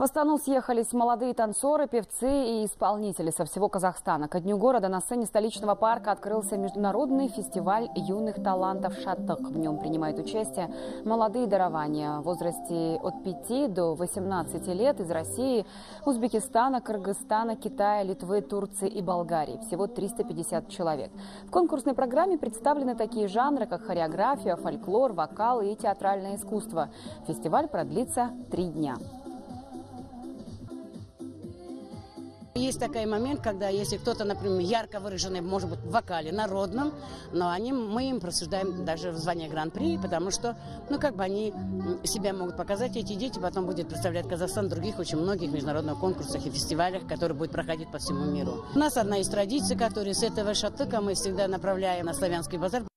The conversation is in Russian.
В Астану съехались молодые танцоры, певцы и исполнители со всего Казахстана. Ко дню города на сцене столичного парка открылся международный фестиваль юных талантов «Шаттык». В нем принимают участие молодые дарования в возрасте от 5 до 18 лет из России, Узбекистана, Кыргызстана, Китая, Литвы, Турции и Болгарии. Всего 350 человек. В конкурсной программе представлены такие жанры, как хореография, фольклор, вокал и театральное искусство. Фестиваль продлится 3 дня. Есть такой момент, когда если кто-то, например, ярко выраженный, может быть, в вокале народном, но мы им присуждаем даже в звании гран-при, потому что, они себя могут показать, эти дети потом будут представлять Казахстан в других очень многих международных конкурсах и фестивалях, которые будут проходить по всему миру. У нас одна из традиций, которая с этого шаттыка мы всегда направляем на Славянский базар.